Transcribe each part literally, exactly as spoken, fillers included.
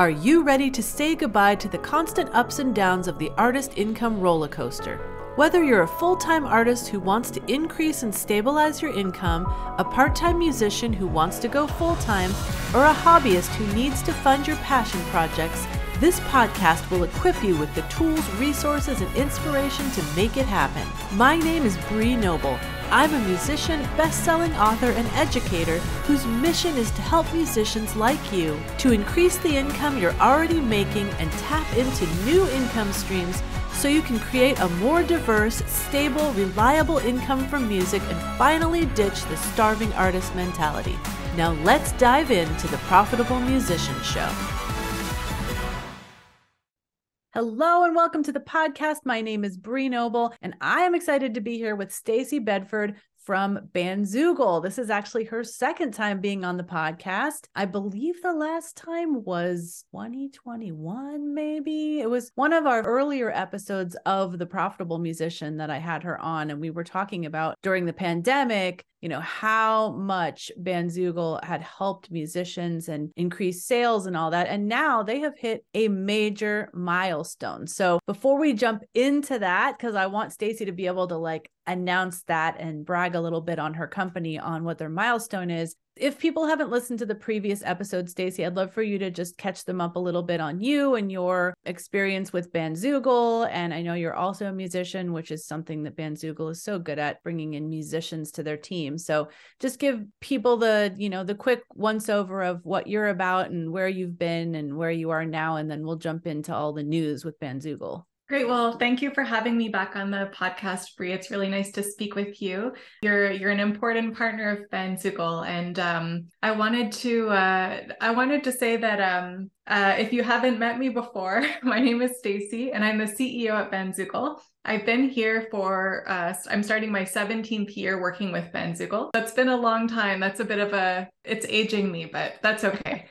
Are you ready to say goodbye to the constant ups and downs of the artist income roller coaster? Whether you're a full-time artist who wants to increase and stabilize your income, a part-time musician who wants to go full-time, or a hobbyist who needs to fund your passion projects, this podcast will equip you with the tools, resources, and inspiration to make it happen. My name is Bree Noble. I'm a musician, best-selling author, and educator whose mission is to help musicians like you to increase the income you're already making and tap into new income streams so you can create a more diverse, stable, reliable income from music and finally ditch the starving artist mentality. Now let's dive into the Profitable Musician Show. Hello and welcome to the podcast. My name is Bree Noble and I am excited to be here with Stacey Bedford from Bandzoogle. This is actually her second time being on the podcast. I believe the last time was twenty twenty-one, maybe. It was one of our earlier episodes of The Profitable Musician that I had her on, and we were talking about during the pandemic, you know, how much Bandzoogle had helped musicians and increased sales and all that. And now they have hit a major milestone. So before we jump into that, because I want Stacey to be able to like announce that and brag a little bit on her company on what their milestone is. If people haven't listened to the previous episode, Stacey, I'd love for you to just catch them up a little bit on you and your experience with Bandzoogle. And I know you're also a musician, which is something that Bandzoogle is so good at, bringing in musicians to their team. So just give people the, you know, the quick once over of what you're about and where you've been and where you are now. And then we'll jump into all the news with Bandzoogle. Great. Well, thank you for having me back on the podcast, Bree. It's really nice to speak with you. You're you're an important partner of Bandzoogle, and um, I wanted to uh, I wanted to say that um, uh, if you haven't met me before, my name is Stacey, and I'm the C E O at Bandzoogle. I've been here for, uh, I'm starting my seventeenth year working with Bandzoogle. That's been a long time. That's a bit of a, it's aging me, but that's okay.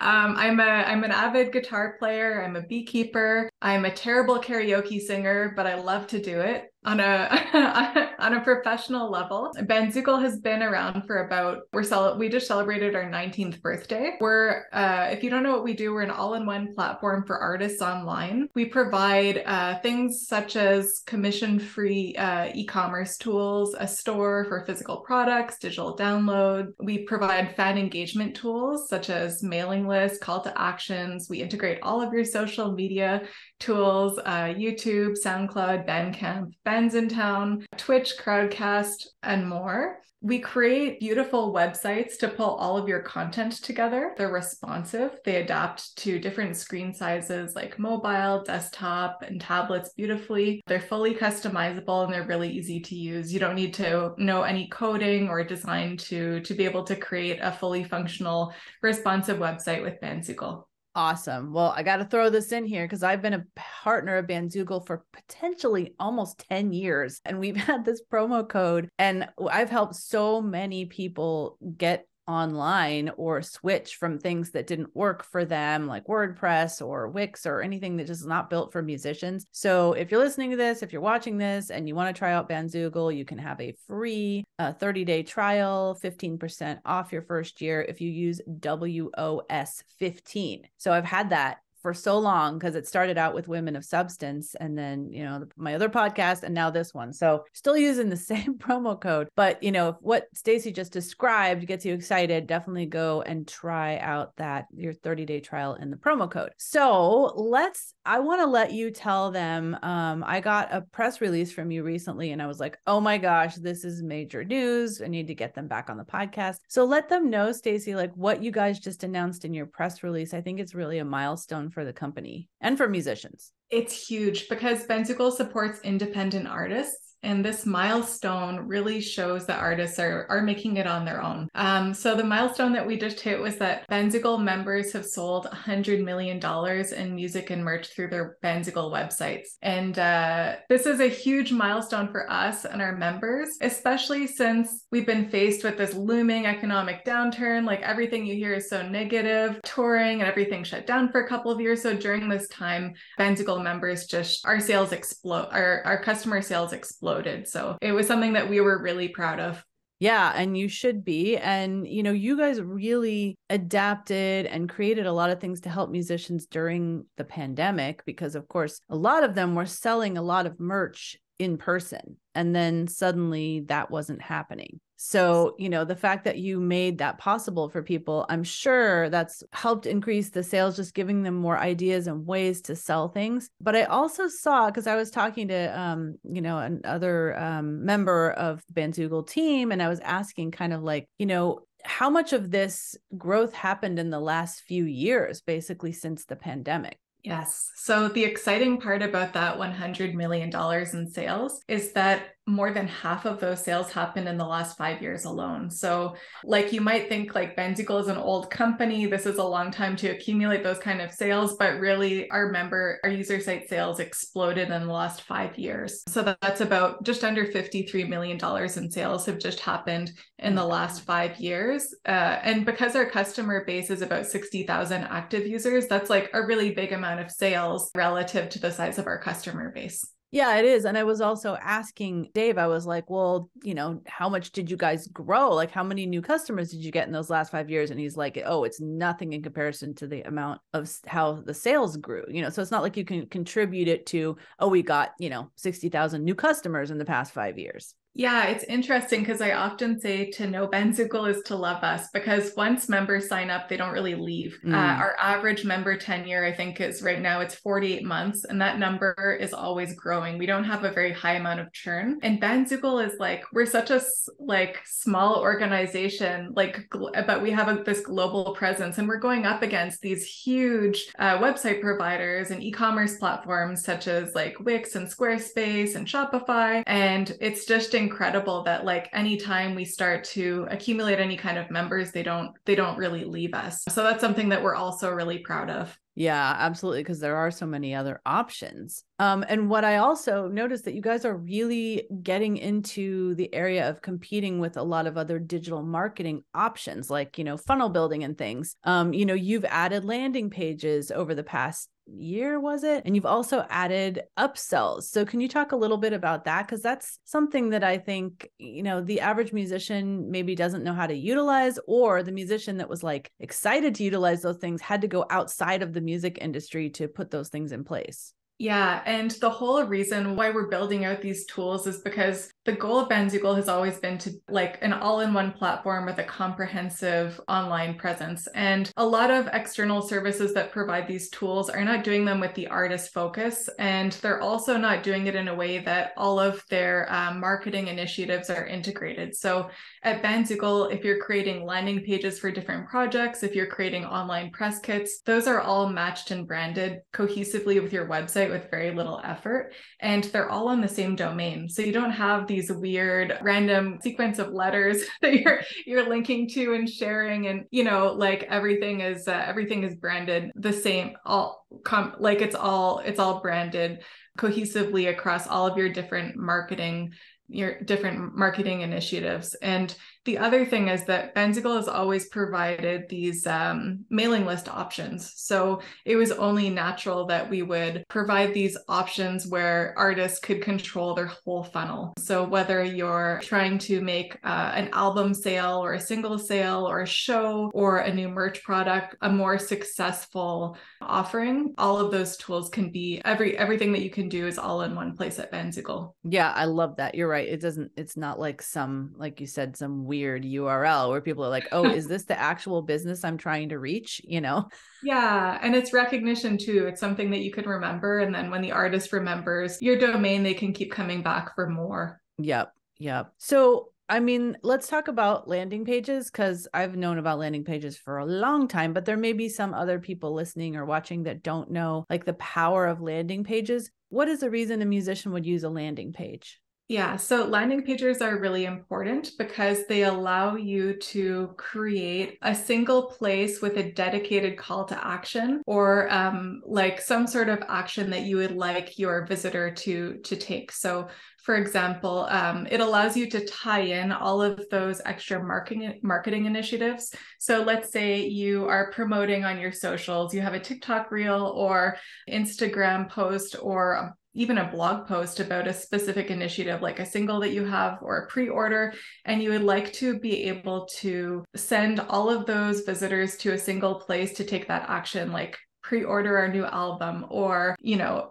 Um, I'm a, I'm an avid guitar player. I'm a beekeeper. I'm a terrible karaoke singer, but I love to do it on a, on a professional level. Bandzoogle has been around for about, we're cel- we just celebrated our nineteenth birthday. We're, uh, if you don't know what we do, we're an all-in-one platform for artists online. We provide uh, things such as commission-free uh, e-commerce tools, a store for physical products, digital download. We provide fan engagement tools such as mailing lists, call to actions. We integrate all of your social media tools, uh, YouTube, SoundCloud, Bandcamp, Bands in Town, Twitch, Crowdcast, and more. We create beautiful websites to pull all of your content together. They're responsive. They adapt to different screen sizes like mobile, desktop, and tablets beautifully. They're fully customizable and they're really easy to use. You don't need to know any coding or design to, to be able to create a fully functional, responsive website with Bandzoogle. Awesome. Well, I got to throw this in here because I've been a partner of Bandzoogle for potentially almost ten years. And we've had this promo code and I've helped so many people get online or switch from things that didn't work for them, like WordPress or Wix or anything that just is not built for musicians. So if you're listening to this, if you're watching this and you want to try out Bandzoogle, you can have a free uh, thirty day trial, fifteen percent off your first year if you use W O S fifteen. So I've had that for so long because it started out with Women of Substance and then, you know, my other podcast and now this one. So still using the same promo code, but you know, if what Stacey just described gets you excited, definitely go and try out that your thirty day trial and the promo code. So let's, I want to let you tell them, um, I got a press release from you recently and I was like, oh my gosh, this is major news. I need to get them back on the podcast. So let them know, Stacey, like what you guys just announced in your press release. I think it's really a milestone for the company and for musicians. It's huge because Bandzoogle supports independent artists, and this milestone really shows that artists are, are making it on their own. Um, so the milestone that we just hit was that Bandzoogle members have sold one hundred million dollars in music and merch through their Bandzoogle websites. And uh, this is a huge milestone for us and our members, especially since we've been faced with this looming economic downturn. Like everything you hear is so negative, touring and everything shut down for a couple of years. So during this time, Bandzoogle members just, our sales explode, our, our customer sales exploded. So it was something that we were really proud of. Yeah. And you should be. And, you know, you guys really adapted and created a lot of things to help musicians during the pandemic, because of course, a lot of them were selling a lot of merch in person. And then suddenly that wasn't happening. So, you know, the fact that you made that possible for people, I'm sure that's helped increase the sales, just giving them more ideas and ways to sell things. But I also saw, because I was talking to, um, you know, another um, member of the Bandzoogle team, and I was asking kind of like, you know, how much of this growth happened in the last few years, basically since the pandemic? Yes. So the exciting part about that one hundred million dollars in sales is that more than half of those sales happened in the last five years alone. So like you might think like Bandzoogle is an old company. This is a long time to accumulate those kind of sales, but really our member, our user site sales exploded in the last five years. So that's about just under fifty-three million dollars in sales have just happened in the last five years. Uh, and because our customer base is about sixty thousand active users, that's like a really big amount of sales relative to the size of our customer base. Yeah, it is. And I was also asking Dave, I was like, well, you know, how much did you guys grow? Like, how many new customers did you get in those last five years? And he's like, oh, it's nothing in comparison to the amount of how the sales grew. You know, so it's not like you can contribute it to, oh, we got, you know, sixty thousand new customers in the past five years. Yeah, it's interesting because I often say to know Bandzoogle is to love us, because once members sign up, they don't really leave. Mm. Uh, our average member tenure, I think, is right now it's forty-eight months, and that number is always growing. We don't have a very high amount of churn. And Bandzoogle is like, we're such a like small organization, like, but we have a, this global presence, and we're going up against these huge uh, website providers and e-commerce platforms such as like Wix and Squarespace and Shopify, and it's just incredible that like anytime we start to accumulate any kind of members, they don't they don't really leave us. So that's something that we're also really proud of. Yeah, absolutely, because there are so many other options. Um, and what I also noticed that you guys are really getting into the area of competing with a lot of other digital marketing options, like, you know, funnel building and things. Um, you know, you've added landing pages over the past year, was it? And you've also added upsells. So can you talk a little bit about that? Because that's something that I think, you know, the average musician maybe doesn't know how to utilize, or the musician that was like excited to utilize those things had to go outside of the music industry to put those things in place. Yeah. And the whole reason why we're building out these tools is because the goal of Bandzoogle has always been to like an all-in-one platform with a comprehensive online presence. And a lot of external services that provide these tools are not doing them with the artist focus. And they're also not doing it in a way that all of their uh, marketing initiatives are integrated. So at Bandzoogle, if you're creating landing pages for different projects, if you're creating online press kits, those are all matched and branded cohesively with your website with very little effort. And they're all on the same domain. So you don't have the these weird random sequence of letters that you're you're linking to and sharing, and you know, like everything is uh, everything is branded the same, all com- like it's all it's all branded cohesively across all of your different marketing your different marketing initiatives. And the other thing is that Bandzoogle has always provided these um, mailing list options. So it was only natural that we would provide these options where artists could control their whole funnel. So whether you're trying to make uh, an album sale or a single sale or a show or a new merch product, a more successful offering, all of those tools can be, every everything that you can do is all in one place at Bandzoogle. Yeah, I love that. You're right. It doesn't, it's not like some, like you said, some weird weird U R L where people are like, oh, is this the actual business I'm trying to reach? You know? Yeah. And it's recognition too. It's something that you can remember. And then when the artist remembers your domain, they can keep coming back for more. Yep. Yep. So I mean, let's talk about landing pages, because I've known about landing pages for a long time, but there may be some other people listening or watching that don't know like the power of landing pages. What is the reason a musician would use a landing page? Yeah, so landing pages are really important because they allow you to create a single place with a dedicated call to action, or um, like some sort of action that you would like your visitor to to take. So for example, um, it allows you to tie in all of those extra marketing marketing initiatives. So let's say you are promoting on your socials, you have a TikTok reel or Instagram post or a even a blog post about a specific initiative, like a single that you have or a pre-order, and you would like to be able to send all of those visitors to a single place to take that action, like pre-order our new album, or, you know,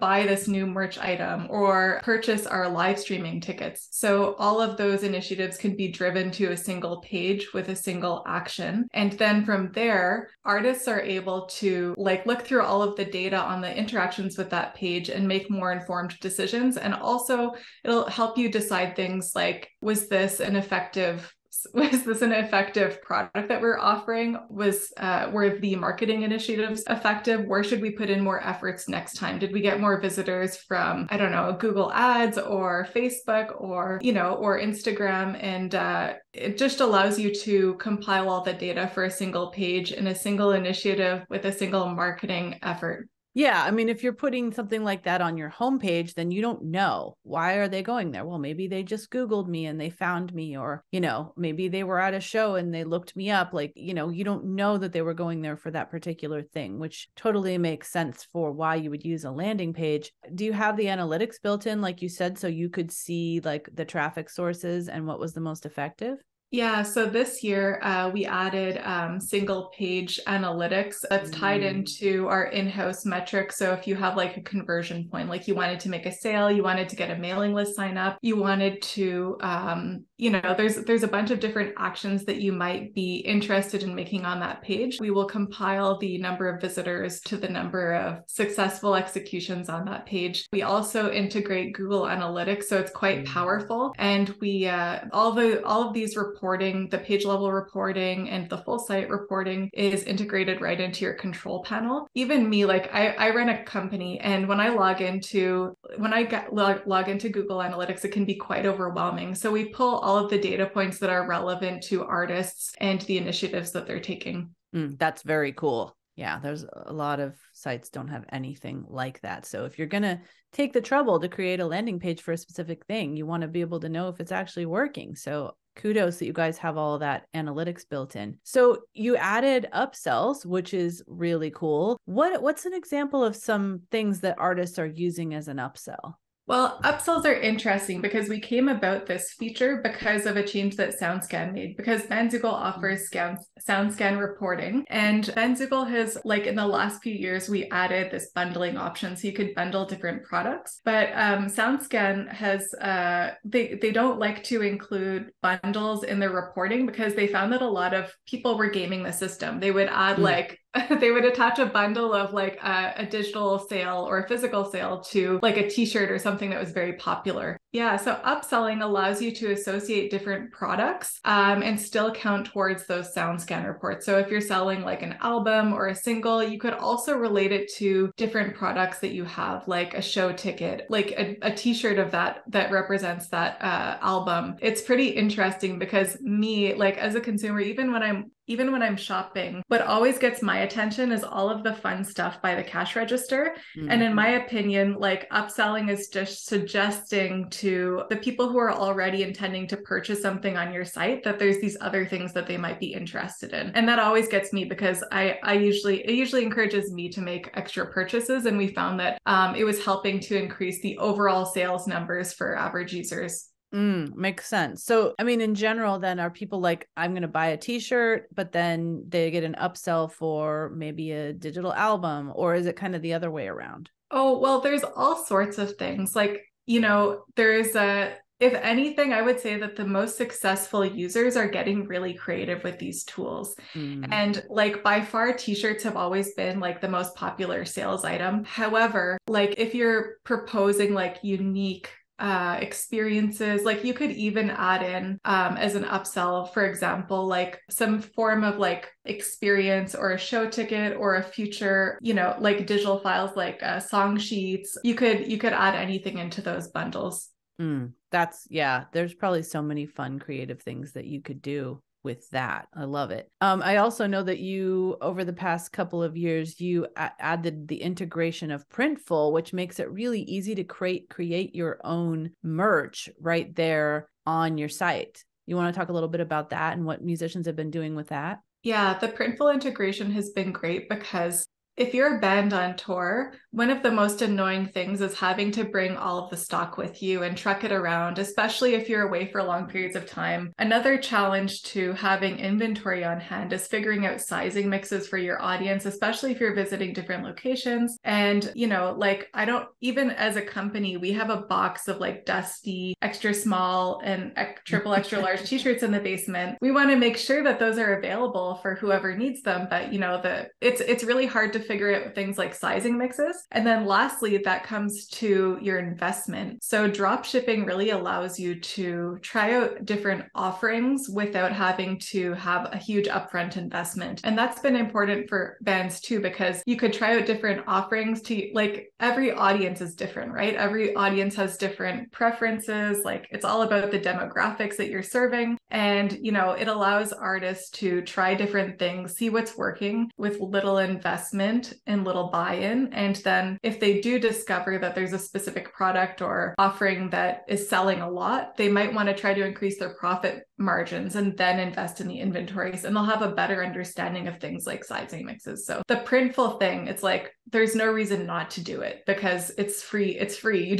buy this new merch item, or purchase our live streaming tickets. So all of those initiatives can be driven to a single page with a single action. And then from there, artists are able to like look through all of the data on the interactions with that page and make more informed decisions. And also it'll help you decide things like, was this an effective Was this an effective product that we're offering? Was uh, were the marketing initiatives effective? Where should we put in more efforts next time? Did we get more visitors from, I don't know, Google Ads or Facebook or, you know, or Instagram? And uh, it just allows you to compile all the data for a single page in a single initiative with a single marketing effort. Yeah. I mean, if you're putting something like that on your homepage, then you don't know, why are they going there? Well, maybe they just Googled me and they found me, or, you know, maybe they were at a show and they looked me up. Like, you know, you don't know that they were going there for that particular thing, which totally makes sense for why you would use a landing page. Do you have the analytics built in, like you said, so you could see like the traffic sources and what was the most effective? Yeah, so this year uh, we added um, single page analytics that's tied into our in-house metrics. So if you have like a conversion point, like you wanted to make a sale, you wanted to get a mailing list sign up, you wanted to, um, you know, there's there's a bunch of different actions that you might be interested in making on that page. We will compile the number of visitors to the number of successful executions on that page. We also integrate Google Analytics, so it's quite powerful. And we uh, all the all of these reports Reporting, the page level reporting and the full site reporting is integrated right into your control panel. Even me, like I, I run a company, and when I log into, when I get, log, log into Google Analytics, it can be quite overwhelming. So we pull all of the data points that are relevant to artists and the initiatives that they're taking. Mm, that's very cool. Yeah, there's a lot of sites don't have anything like that. So if you're going to take the trouble to create a landing page for a specific thing, you want to be able to know if it's actually working. So kudos that you guys have all that analytics built in. So you added upsells, which is really cool. What what's an example of some things that artists are using as an upsell? Well, upsells are interesting because we came about this feature because of a change that SoundScan made, because Bandzoogle offers SoundScan reporting, and Bandzoogle has, like in the last few years, we added this bundling option so you could bundle different products. But um, SoundScan has, uh, they, they don't like to include bundles in their reporting because they found that a lot of people were gaming the system. They would add mm. like they would attach a bundle of like a, a digital sale or a physical sale to like a t-shirt or something that was very popular. Yeah, so upselling allows you to associate different products um, and still count towards those SoundScan reports. So if you're selling like an album or a single, you could also relate it to different products that you have, like a show ticket, like a, a t-shirt of that that represents that uh, album. It's pretty interesting because me, like as a consumer, even when I'm even when I'm shopping, what always gets my attention is all of the fun stuff by the cash register. Mm-hmm. And in my opinion, like upselling is just suggesting to to the people who are already intending to purchase something on your site that there's these other things that they might be interested in. And that always gets me because I, I usually, it usually encourages me to make extra purchases. And we found that um, it was helping to increase the overall sales numbers for average users. Mm, makes sense. So, I mean, in general, then are people like, I'm going to buy a t-shirt, but then they get an upsell for maybe a digital album, or is it kind of the other way around? Oh, well, there's all sorts of things like, you know, there's a, if anything, I would say that the most successful users are getting really creative with these tools. Mm. And like by far, t-shirts have always been like the most popular sales item. However, like if you're proposing like unique uh, experiences, like you could even add in um, as an upsell, for example, like some form of like experience or a show ticket or a future, you know, like digital files, like uh, song sheets. You could, you could add anything into those bundles. Mm, that's yeah. There's probably so many fun, creative things that you could do with that. I love it. Um, I also know that you, over the past couple of years, you a- added the integration of Printful, which makes it really easy to create, create your own merch right there on your site. You want to talk a little bit about that and what musicians have been doing with that? Yeah, the Printful integration has been great because If you're a band on tour, one of the most annoying things is having to bring all of the stock with you and truck it around, especially if you're away for long periods of time. Another challenge to having inventory on hand is figuring out sizing mixes for your audience, especially if you're visiting different locations. And, you know, like I don't, even as a company, we have a box of like dusty, extra small and triple extra large t-shirts in the basement. We want to make sure that those are available for whoever needs them. But, you know, the it's it's really hard to figure out things like sizing mixes. And then lastly, that comes to your investment. So drop shipping really allows you to try out different offerings without having to have a huge upfront investment. And that's been important for bands too, because you could try out different offerings to like every audience is different, right? Every audience has different preferences. Like it's all about the demographics that you're serving. And, you know, it allows artists to try different things, see what's working with little investment and little buy-in. And then if they do discover that there's a specific product or offering that is selling a lot, they might want to try to increase their profit margins and then invest in the inventories, and they'll have a better understanding of things like sizing mixes. So the Printful thing, it's like, there's no reason not to do it because it's free. It's free.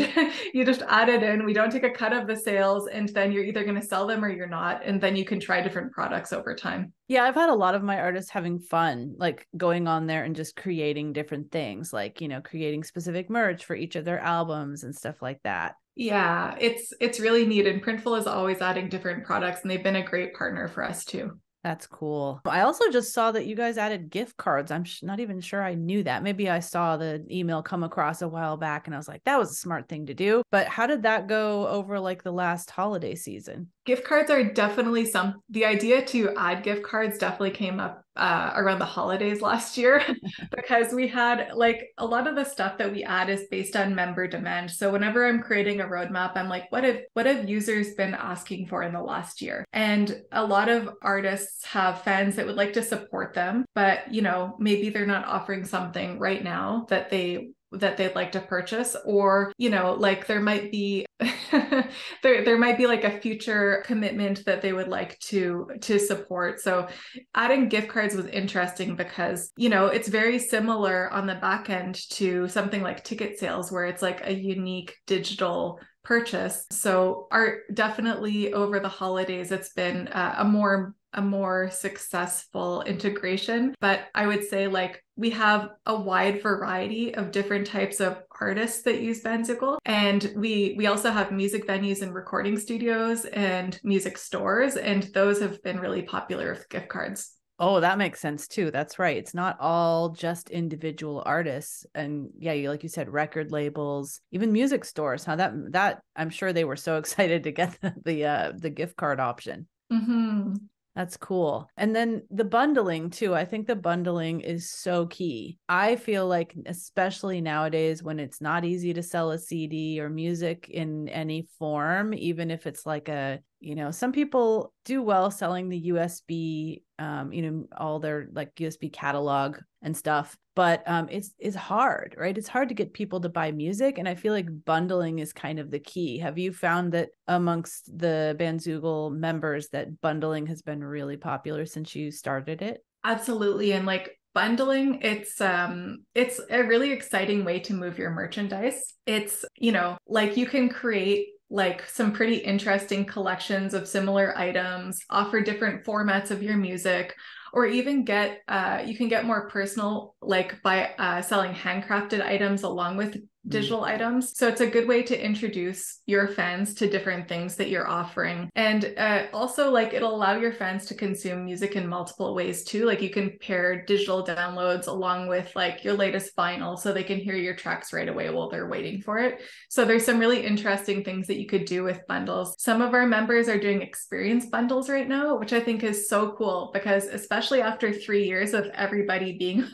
You just add it in. We don't take a cut of the sales, and then you're either going to sell them or you're not. And then you can try different products over time. Yeah. I've had a lot of my artists having fun, like going on there and just creating different things, like, you know, creating specific merch for each of their albums and stuff like that. Yeah, it's it's really neat. And Printful is always adding different products, and they've been a great partner for us too. That's cool. I also just saw that you guys added gift cards. I'm sh- not even sure I knew that. Maybe I saw the email come across a while back and I was like, that was a smart thing to do. But how did that go over like the last holiday season? Gift cards are definitely some, the idea to add gift cards definitely came up Uh, around the holidays last year because we had like a lot of the stuff that we add is based on member demand. So whenever I'm creating a roadmap, I'm like, what have what have users been asking for in the last year? And a lot of artists have fans that would like to support them, but you know, maybe they're not offering something right now that they that they'd like to purchase, or, you know, like there might be, there, there might be like a future commitment that they would like to, to support. So adding gift cards was interesting because, you know, it's very similar on the back end to something like ticket sales, where it's like a unique digital purchase. So are definitely over the holidays, it's been uh, a more a more successful integration. But I would say like we have a wide variety of different types of artists that use Bandzoogle. And we we also have music venues and recording studios and music stores. And those have been really popular with gift cards. Oh, that makes sense too. That's right. It's not all just individual artists. And yeah, you, like you said, record labels, even music stores, how that, that I'm sure they were so excited to get the, the, uh, the gift card option. Mm-hmm. That's cool. And then the bundling too. I think the bundling is so key. I feel like, especially nowadays when it's not easy to sell a C D or music in any form, even if it's like a, you know, some people do well selling the U S B, um, you know, all their like U S B catalog and stuff, but um, it's, it's hard, right? It's hard to get people to buy music. And I feel like bundling is kind of the key. Have you found that amongst the Bandzoogle members that bundling has been really popular since you started it? Absolutely. And like bundling, it's, um, it's a really exciting way to move your merchandise. It's, you know, like you can create like some pretty interesting collections of similar items, offer different formats of your music, or even get, uh, you can get more personal, like by uh, selling handcrafted items along with digital items. So it's a good way to introduce your fans to different things that you're offering. And uh, also like it'll allow your fans to consume music in multiple ways too. Like you can pair digital downloads along with like your latest vinyl so they can hear your tracks right away while they're waiting for it. So there's some really interesting things that you could do with bundles. Some of our members are doing experience bundles right now, which I think is so cool because especially after three years of everybody being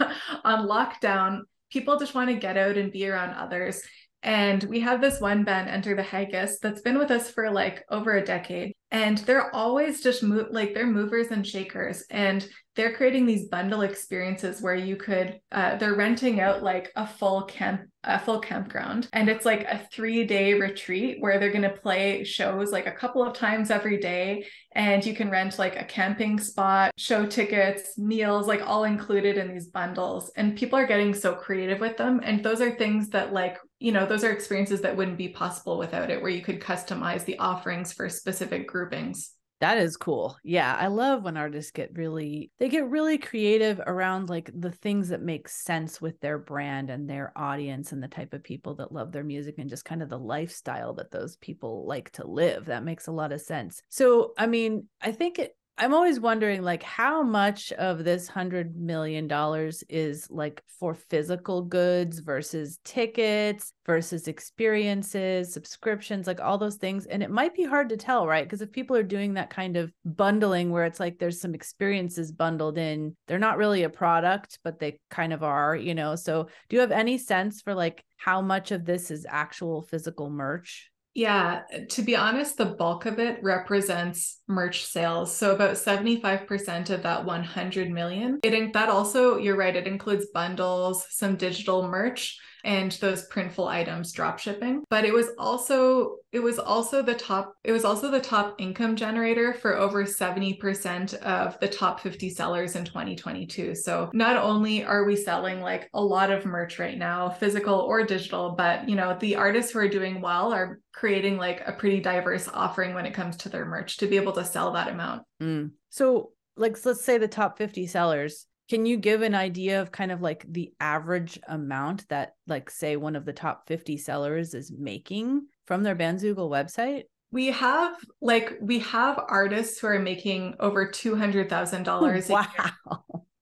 on lockdown, people just want to get out and be around others. And we have this one band, Enter the Haggis, that's been with us for like over a decade. And they're always just move, like they're movers and shakers, and they're creating these bundle experiences where you could, uh, they're renting out like a full camp, a full campground. And it's like a three day retreat where they're going to play shows like a couple of times every day. And you can rent like a camping spot, show tickets, meals, like all included in these bundles. And people are getting so creative with them. And those are things that like, you know, those are experiences that wouldn't be possible without it, where you could customize the offerings for specific groupings. That is cool. Yeah. I love when artists get really, they get really creative around like the things that make sense with their brand and their audience and the type of people that love their music and just kind of the lifestyle that those people like to live. That makes a lot of sense. So, I mean, I think it, I'm always wondering like how much of this one hundred million dollars is like for physical goods versus tickets versus experiences, subscriptions, like all those things. And it might be hard to tell, right? Because if people are doing that kind of bundling where it's like there's some experiences bundled in, they're not really a product, but they kind of are, you know? So do you have any sense for like how much of this is actual physical merch? Yeah, to be honest, the bulk of it represents merch sales. So about seventy-five percent of that one hundred million. It, that also, you're right, it includes bundles, some digital merch, and those printful items drop shipping. But it was also it was also the top it was also the top income generator for over seventy percent of the top fifty sellers in twenty twenty-two. So not only are we selling like a lot of merch right now, physical or digital, but you know, the artists who are doing well are creating like a pretty diverse offering when it comes to their merch to be able to sell that amount. Mm. So like, let's say the top fifty sellers, can you give an idea of kind of like the average amount that like, say one of the top fifty sellers is making from their Bandzoogle website? We have like, we have artists who are making over two hundred thousand dollars. Wow.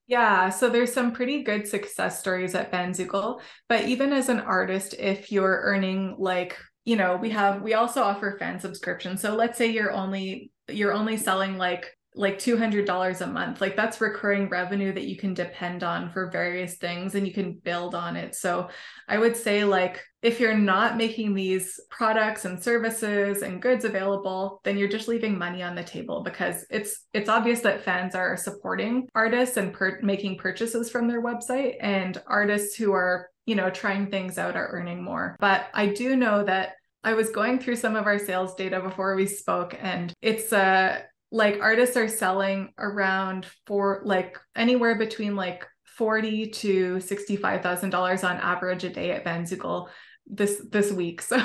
Yeah. So there's some pretty good success stories at Bandzoogle, but even as an artist, if you're earning like, you know, we have, we also offer fan subscriptions. So let's say you're only, you're only selling like like two hundred dollars a month, like that's recurring revenue that you can depend on for various things and you can build on it. So I would say like, if you're not making these products and services and goods available, then you're just leaving money on the table, because it's, it's obvious that fans are supporting artists and per- making purchases from their website, and artists who are, you know, trying things out are earning more. But I do know that I was going through some of our sales data before we spoke, and it's a, uh, like artists are selling around for like anywhere between like forty thousand dollars to sixty-five thousand dollars on average a day at Bandzoogle this, this week. So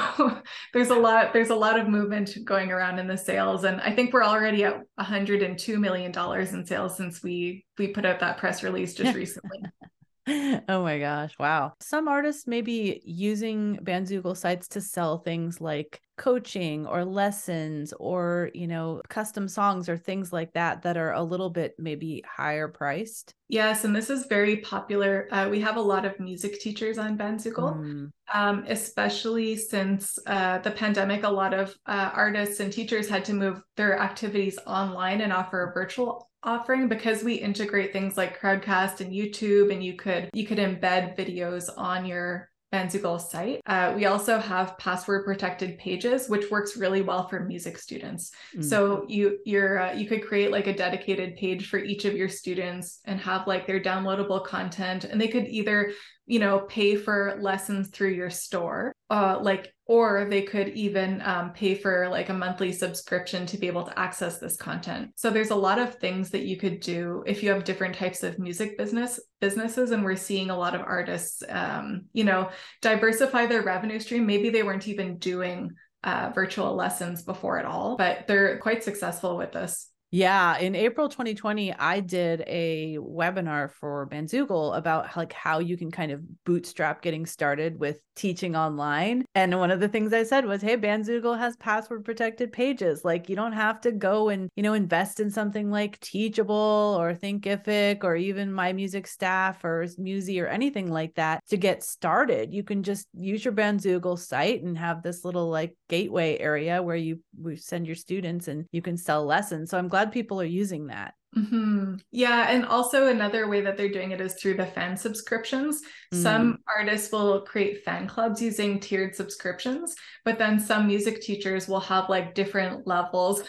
there's a lot, there's a lot of movement going around in the sales. And I think we're already at one hundred two million dollars in sales since we, we put out that press release just recently. Oh my gosh. Wow. Some artists may be using Bandzoogle sites to sell things like coaching or lessons or, you know, custom songs or things like that, that are a little bit maybe higher priced. Yes. And this is very popular. Uh, we have a lot of music teachers on Bandzoogle, mm. um, especially since uh, the pandemic, a lot of uh, artists and teachers had to move their activities online and offer a virtual offering, because we integrate things like Crowdcast and YouTube, and you could you could embed videos on your Bandzoogle site. Uh, we also have password protected pages, which works really well for music students. Mm. So you you're uh, you could create like a dedicated page for each of your students and have like their downloadable content, and they could either, you know, pay for lessons through your store, uh, like, or they could even um, pay for like a monthly subscription to be able to access this content. So there's a lot of things that you could do if you have different types of music business businesses. And we're seeing a lot of artists, um, you know, diversify their revenue stream. Maybe they weren't even doing uh, virtual lessons before at all, but they're quite successful with this. Yeah. In April twenty twenty, I did a webinar for Bandzoogle about like how you can kind of bootstrap getting started with teaching online. And one of the things I said was, hey, Bandzoogle has password protected pages. Like you don't have to go and, you know, invest in something like Teachable or Thinkific or even My Music Staff or Musi or anything like that to get started. You can just use your Bandzoogle site and have this little like gateway area where you we send your students and you can sell lessons. So I'm glad people are using that. Mm-hmm. Yeah. And also another way that they're doing it is through the fan subscriptions. Mm. Some artists will create fan clubs using tiered subscriptions, but then some music teachers will have like different levels,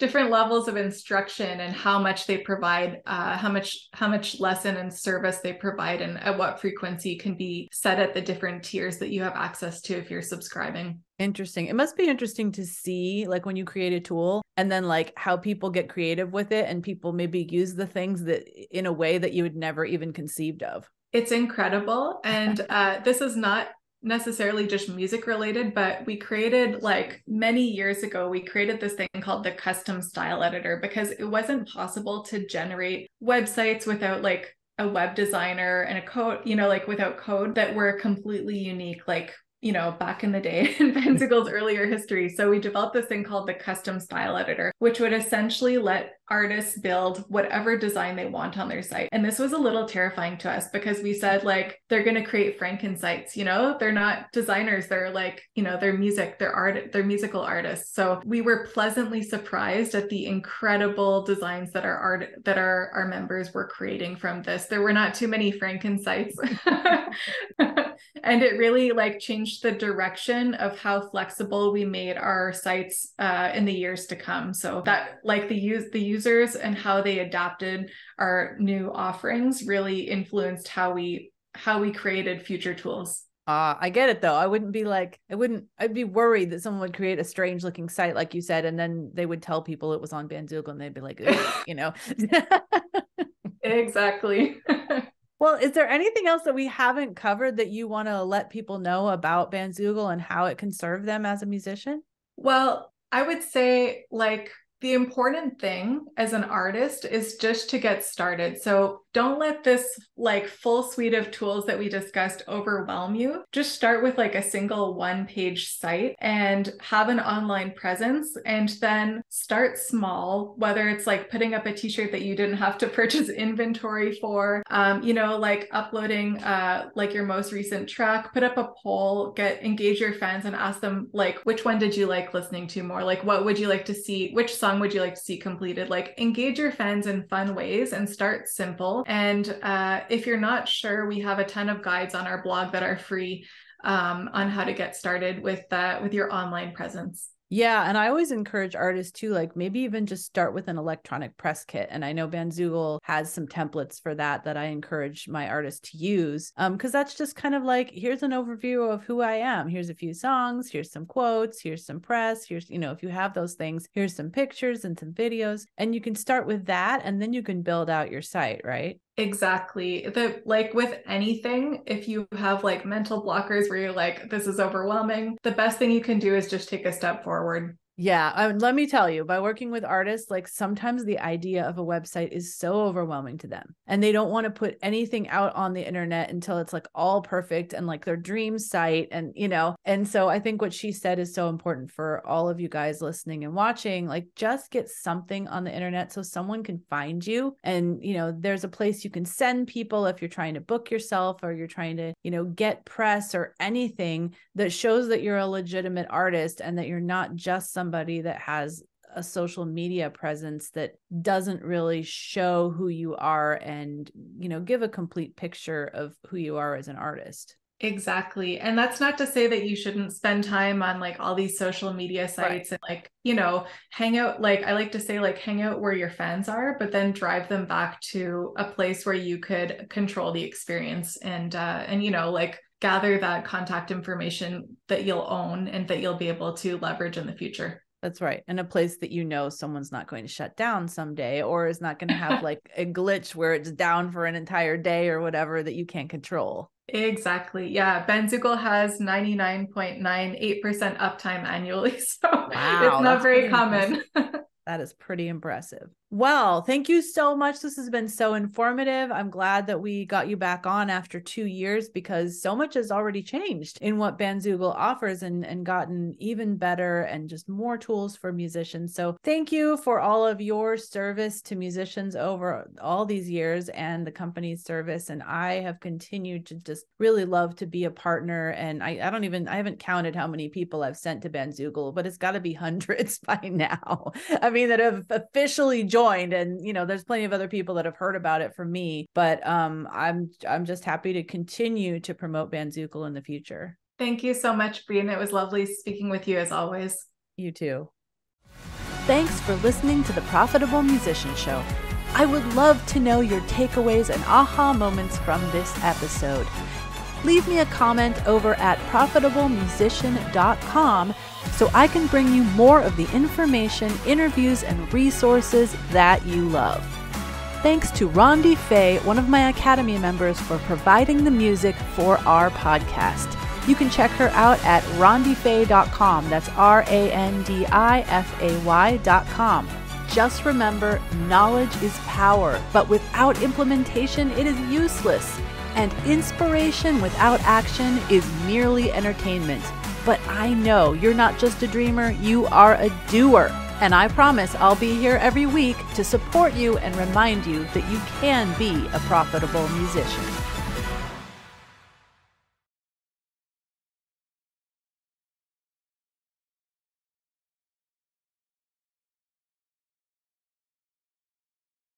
different levels of instruction and how much they provide, uh, how much, how much lesson and service they provide and at what frequency can be set at the different tiers that you have access to if you're subscribing. Interesting. It must be interesting to see like when you create a tool and then like how people get creative with it and people maybe use the things that in a way that you had never even conceived of. It's incredible. And uh, this is not necessarily just music related, but we created like many years ago, we created this thing called the custom style editor because it wasn't possible to generate websites without like a web designer and a code, you know, like without code that were completely unique, like you know, back in the day in Bandzoogle's earlier history. So we developed this thing called the custom style editor, which would essentially let artists build whatever design they want on their site. And this was a little terrifying to us because we said like, they're going to create Franken sites, you know, they're not designers. They're like, you know, they're music, they're art, they're musical artists. So we were pleasantly surprised at the incredible designs that our art, that our, our members were creating from this. There were not too many Franken sites. And it really like changed the direction of how flexible we made our sites uh, in the years to come. So that like the use the users and how they adapted our new offerings really influenced how we how we created future tools. Uh, I get it though. I wouldn't be like, I wouldn't, I'd be worried that someone would create a strange looking site, like you said, and then they would tell people it was on Bandzoogle and they'd be like, you know. Exactly. Well, is there anything else that we haven't covered that you want to let people know about Bandzoogle and how it can serve them as a musician? Well, I would say like the important thing as an artist is just to get started. So don't let this like full suite of tools that we discussed overwhelm you. Just start with like a single one page site and have an online presence and then start small, whether it's like putting up a t-shirt that you didn't have to purchase inventory for, um, you know, like uploading uh, like your most recent track, put up a poll, get engage your fans and ask them like, which one did you like listening to more? Like, what would you like to see? Which song would you like to see completed? Like engage your fans in fun ways and start simple. And uh, if you're not sure, we have a ton of guides on our blog that are free um, on how to get started with uh, with your online presence. Yeah. And I always encourage artists to like maybe even just start with an electronic press kit. And I know Bandzoogle has some templates for that, that I encourage my artists to use. Um, cause that's just kind of like, here's an overview of who I am. Here's a few songs, here's some quotes, here's some press, here's, you know, if you have those things, here's some pictures and some videos, and you can start with that. And then you can build out your site, right? Exactly. The, like with anything, if you have like mental blockers where you're like, this is overwhelming, the best thing you can do is just take a step forward. Yeah. I, let me tell you, by working with artists, like sometimes the idea of a website is so overwhelming to them and they don't want to put anything out on the internet until it's like all perfect and like their dream site. And, you know, and so I think what she said is so important for all of you guys listening and watching, like just get something on the internet so someone can find you. And, you know, there's a place you can send people if you're trying to book yourself or you're trying to, you know, get press or anything that shows that you're a legitimate artist and that you're not just some somebody that has a social media presence that doesn't really show who you are and, you know, give a complete picture of who you are as an artist. Exactly. And that's not to say that you shouldn't spend time on like all these social media sites, right, and like, you know, hang out, like I like to say, like hang out where your fans are, but then drive them back to a place where you could control the experience and, uh, and, you know, like gather that contact information that you'll own and that you'll be able to leverage in the future. That's right. And a place that, you know, someone's not going to shut down someday or is not going to have like a glitch where it's down for an entire day or whatever that you can't control. Exactly. Yeah. Bandzoogle has ninety-nine point nine eight percent uptime annually. So wow, it's not very common. That is pretty impressive. Well, thank you so much. This has been so informative. I'm glad that we got you back on after two years because so much has already changed in what Bandzoogle offers and, and gotten even better and just more tools for musicians. So thank you for all of your service to musicians over all these years and the company's service. And I have continued to just really love to be a partner. And I, I don't even, I haven't counted how many people I've sent to Bandzoogle, but it's got to be hundreds by now. I mean, that have officially joined joined, and you know, there's plenty of other people that have heard about it from me, but um, I'm, I'm just happy to continue to promote Bandzoogle in the future. Thank you so much, Bree. It was lovely speaking with you as always. You too. Thanks for listening to the Profitable Musician Show. I would love to know your takeaways and aha moments from this episode. Leave me a comment over at profitable musician dot com so I can bring you more of the information, interviews, and resources that you love. Thanks to Rondi Fay, one of my Academy members, for providing the music for our podcast. You can check her out at rondi fay dot com. That's R A N D I F A Y dot com. Just remember, knowledge is power, but without implementation, it is useless. And inspiration without action is merely entertainment. But I know you're not just a dreamer, you are a doer. And I promise I'll be here every week to support you and remind you that you can be a profitable musician.